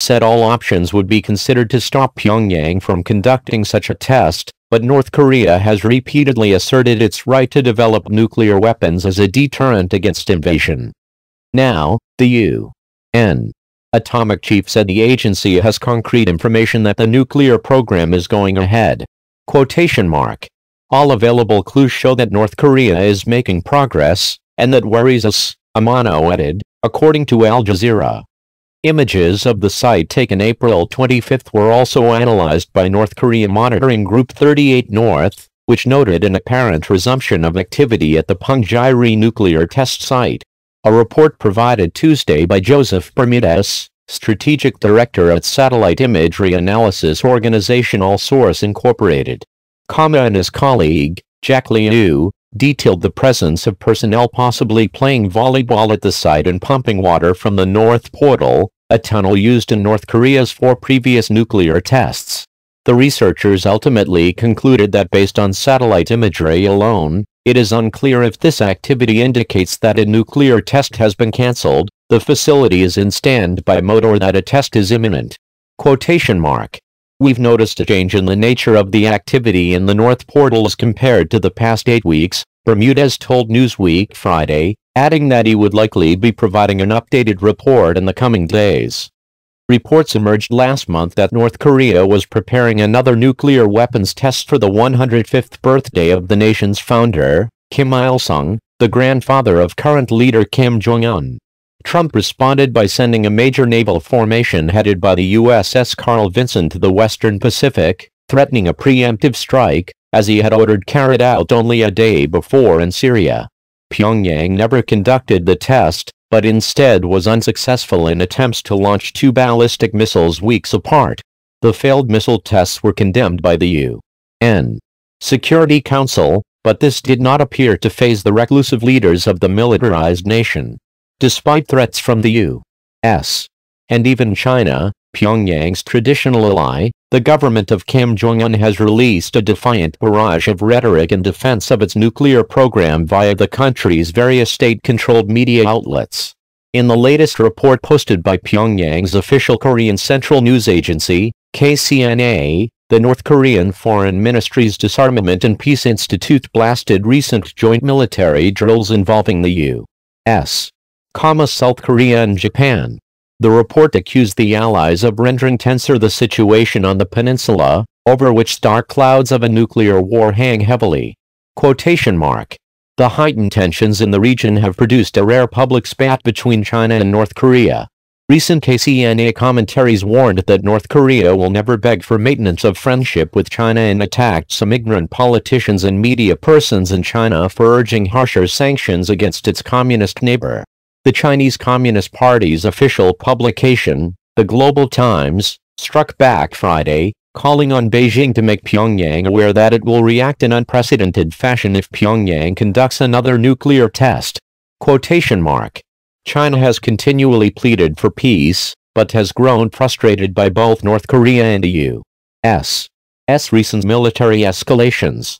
said all options would be considered to stop Pyongyang from conducting such a test, but North Korea has repeatedly asserted its right to develop nuclear weapons as a deterrent against invasion. Now, the UN Atomic Chief said the agency has concrete information that the nuclear program is going ahead. Quotation mark. All available clues show that North Korea is making progress, and that worries us, Amano added, according to Al Jazeera. Images of the site taken April 25 were also analyzed by North Korea Monitoring Group 38 North, which noted an apparent resumption of activity at the Punggye-ri nuclear test site. A report provided Tuesday by Joseph Bermudez, Strategic Director at Satellite Imagery Analysis Organization All Source Incorporated. Kama and his colleague, Jack Liu, detailed the presence of personnel possibly playing volleyball at the site and pumping water from the North Portal, a tunnel used in North Korea's 4 previous nuclear tests. The researchers ultimately concluded that based on satellite imagery alone, it is unclear if this activity indicates that a nuclear test has been cancelled, the facility is in standby mode, or that a test is imminent. Quotation mark. We've noticed a change in the nature of the activity in the North Portal as compared to the past 8 weeks, Bermudez told Newsweek Friday, adding that he would likely be providing an updated report in the coming days. Reports emerged last month that North Korea was preparing another nuclear weapons test for the 105th birthday of the nation's founder, Kim Il-sung, the grandfather of current leader Kim Jong-un. Trump responded by sending a major naval formation headed by the USS Carl Vinson to the Western Pacific, threatening a preemptive strike, as he had ordered carried out only a day before in Syria. Pyongyang never conducted the test, but instead was unsuccessful in attempts to launch 2 ballistic missiles weeks apart. The failed missile tests were condemned by the UN Security Council, but this did not appear to faze the reclusive leaders of the militarized nation. Despite threats from the U.S. and even China, Pyongyang's traditional ally, the government of Kim Jong-un has released a defiant barrage of rhetoric in defense of its nuclear program via the country's various state-controlled media outlets. In the latest report posted by Pyongyang's official Korean Central News Agency, KCNA, the North Korean Foreign Ministry's Disarmament and Peace Institute blasted recent joint military drills involving the U.S. South Korea and Japan. The report accused the allies of rendering tenser the situation on the peninsula, over which dark clouds of a nuclear war hang heavily. Quotation mark. The heightened tensions in the region have produced a rare public spat between China and North Korea. Recent KCNA commentaries warned that North Korea will never beg for maintenance of friendship with China and attacked some ignorant politicians and media persons in China for urging harsher sanctions against its communist neighbor. The Chinese Communist Party's official publication, the Global Times, struck back Friday, calling on Beijing to make Pyongyang aware that it will react in unprecedented fashion if Pyongyang conducts another nuclear test. Quotation mark. China has continually pleaded for peace, but has grown frustrated by both North Korea and the U.S.'s recent military escalations.